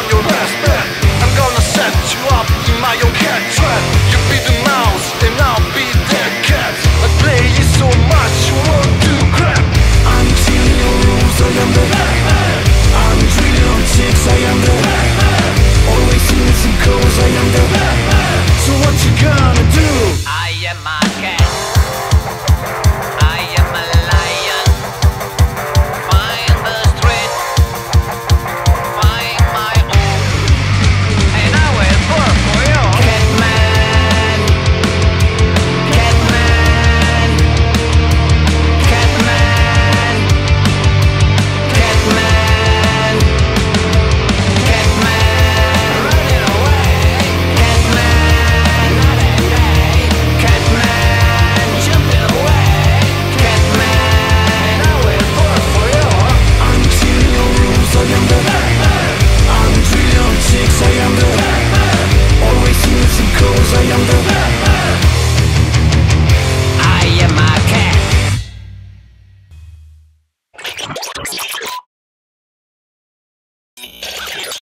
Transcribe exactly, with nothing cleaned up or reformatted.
on your best bet. I'm gonna set you up in my own cat trap. You be the mouse and I'll be the cat. I play you so much you won't do crap. I'm killing your rules, I am the Batman. I'm drilling on chicks, I am the Batman. Always missing calls, I am the Batman. So what you gonna do? I am a cat. I am the Batman. Always using cause I am the Batman.